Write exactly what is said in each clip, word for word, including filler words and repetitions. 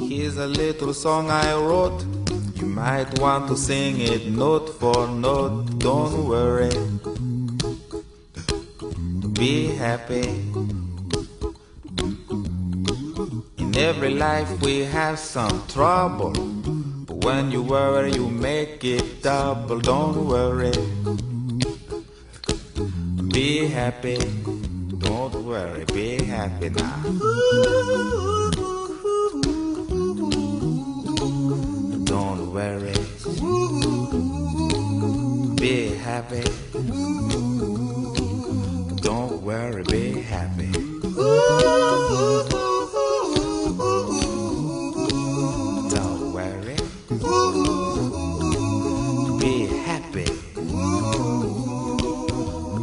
Here's a little song I wrote. You might want to sing it note for note. Don't worry, be happy. In every life we have some trouble, but when you worry you make it double. Don't worry, be happy. Don't worry, be happy now. Don't worry, be happy. Don't worry, be happy. Don't worry, be happy.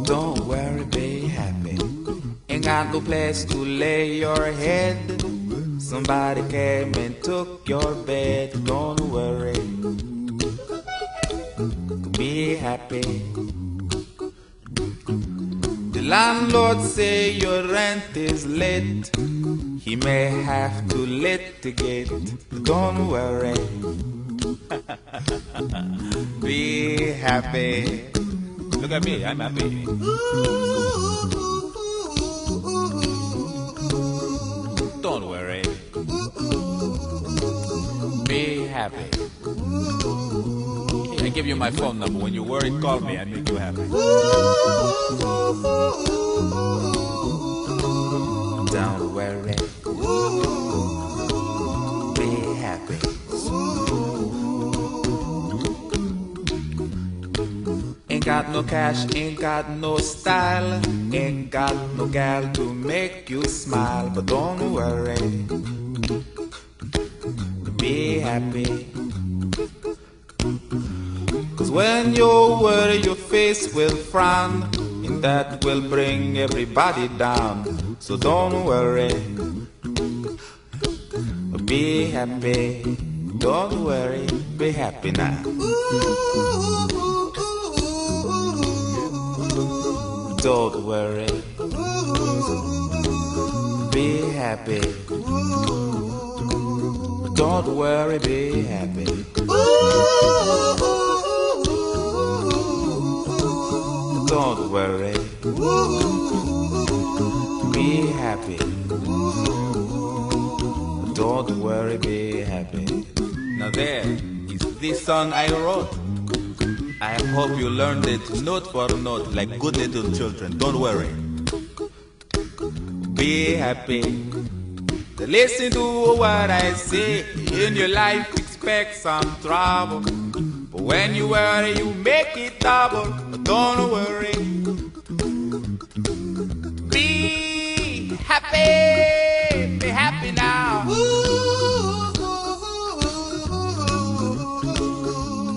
Don't worry, be happy. Ain't got no place to lay your head. Somebody came and took your bed. Don't worry, be happy. The landlord say your rent is late. He may have to litigate. Don't worry, be happy. Look at me, I'm happy. Don't worry, be happy. I give you my phone number. When you worry, call me. I make you happy. Don't worry, be happy. Ain't got no cash, ain't got no style, ain't got no gal to make you smile, but don't worry, be happy. 'Cause when you worry your face will frown, and that will bring everybody down. So don't worry, be happy. Don't worry, be happy now. Don't worry, be happy. Don't worry, be happy. Don't worry, be happy. Don't worry, be happy. Now there is this song I wrote. I hope you learned it note for note like good little children. Don't worry, be happy. Listen to what I say. In your life expect some trouble, but when you worry you make it double. Don't worry, be happy. Be happy now.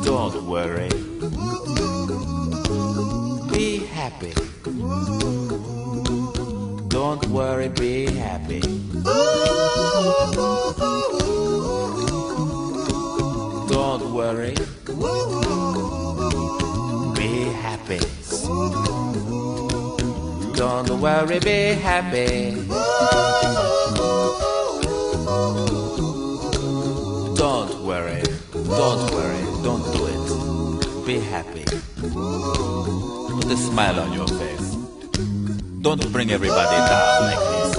Don't worry, be happy. Don't worry, be happy. Don't worry, be happy. Don't worry, be happy. Don't worry, don't worry, don't do it. Be happy. Put a smile on your face. Don't bring everybody down like this.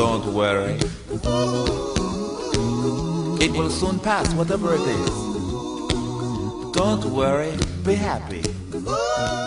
Don't worry, it will soon pass, whatever it is. Don't worry, be happy.